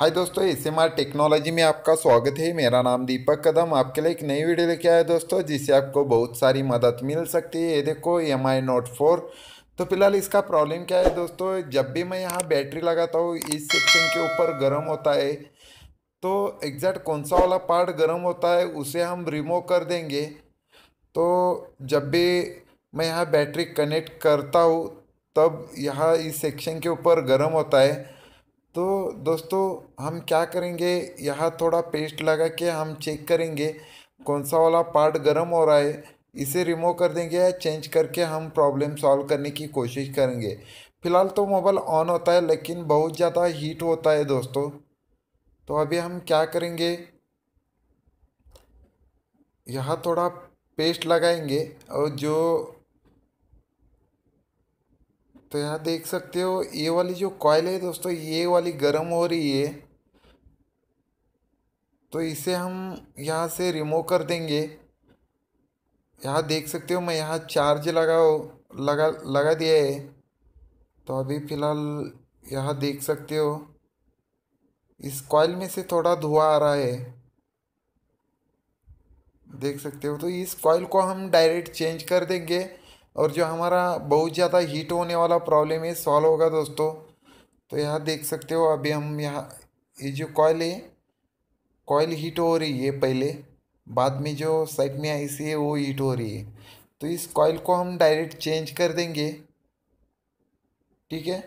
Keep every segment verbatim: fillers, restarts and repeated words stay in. हाय दोस्तों, S M are technology में आपका स्वागत है। मेरा नाम दीपक कदम आपके लिए एक नई वीडियो लेके आया दोस्तों, जिससे आपको बहुत सारी मदद मिल सकती है। ये देखो S M R note four. तो फिलहाल इसका प्रॉब्लम क्या है दोस्तों, जब भी मैं यहाँ बैटरी लगाता हूँ इस सेक्शन के ऊपर गर्म होता है, तो एग्जैक्ट कौन सा वाला पार्ट गर्म होता है उसे हम रिमूव कर देंगे। तो जब भी मैं यहाँ बैटरी कनेक्ट करता हूँ तब यहाँ इस सेक्शन के ऊपर गर्म होता है। तो दोस्तों हम क्या करेंगे, यहाँ थोड़ा पेस्ट लगा के हम चेक करेंगे कौन सा वाला पार्ट गर्म हो रहा है, इसे रिमूव कर देंगे या चेंज करके हम प्रॉब्लम सॉल्व करने की कोशिश करेंगे। फ़िलहाल तो मोबाइल ऑन होता है लेकिन बहुत ज़्यादा हीट होता है दोस्तों। तो अभी हम क्या करेंगे, यहाँ थोड़ा पेस्ट लगाएंगे और जो तो यहाँ देख सकते हो ये वाली जो कॉइल है दोस्तों, ये वाली गर्म हो रही है, तो इसे हम यहाँ से रिमूव कर देंगे। यहाँ देख सकते हो मैं यहाँ चार्ज लगाओ लगा लगा दिया है। तो अभी फ़िलहाल यहाँ देख सकते हो इस कॉइल में से थोड़ा धुआं आ रहा है, देख सकते हो। तो इस कॉइल को हम डायरेक्ट चेंज कर देंगे और जो हमारा बहुत ज़्यादा हीट होने वाला प्रॉब्लम है सॉल्व होगा दोस्तों। तो यहाँ देख सकते हो अभी हम यहाँ ये जो कॉइल है, कॉइल हीट हो रही है पहले, बाद में जो साइड में आईसी है वो हीट हो रही है। तो इस कॉइल को हम डायरेक्ट चेंज कर देंगे, ठीक है।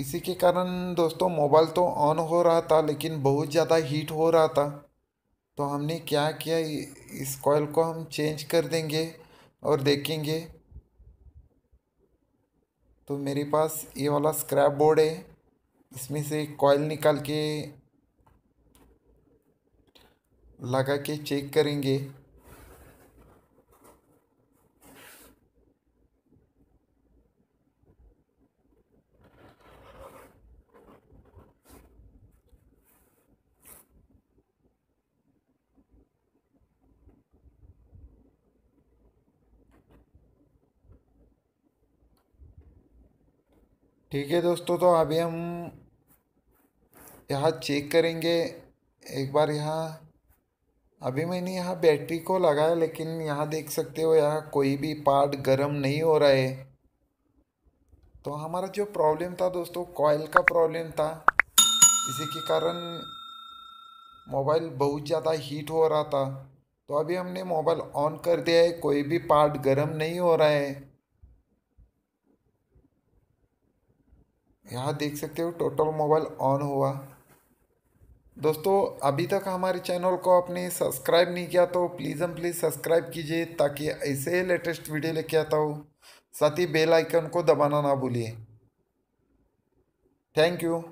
इसी के कारण दोस्तों मोबाइल तो ऑन हो रहा था लेकिन बहुत ज़्यादा हीट हो रहा था। तो हमने क्या किया, इस कॉइल को हम चेंज कर देंगे और देखेंगे। तो मेरे पास ये वाला स्क्रैप बोर्ड है, इसमें से कॉइल निकाल के लगा के चेक करेंगे। ठीक है दोस्तों, तो अभी हम यहाँ चेक करेंगे एक बार। यहाँ अभी मैंने यहाँ बैटरी को लगाया लेकिन यहाँ देख सकते हो यहाँ कोई भी पार्ट गर्म नहीं हो रहा है। तो हमारा जो प्रॉब्लम था दोस्तों कॉइल का प्रॉब्लम था, इसी के कारण मोबाइल बहुत ज़्यादा हीट हो रहा था। तो अभी हमने मोबाइल ऑन कर दिया है, कोई भी पार्ट गर्म नहीं हो रहा है। यहाँ देख सकते हो टोटल मोबाइल ऑन हुआ। दोस्तों अभी तक हमारे चैनल को आपने सब्सक्राइब नहीं किया तो प्लीज़ हम प्लीज़ सब्सक्राइब कीजिए, ताकि ऐसे ही लेटेस्ट वीडियो लेके आता हूँ। साथ ही बेल आइकन को दबाना ना भूलिए। Thank you.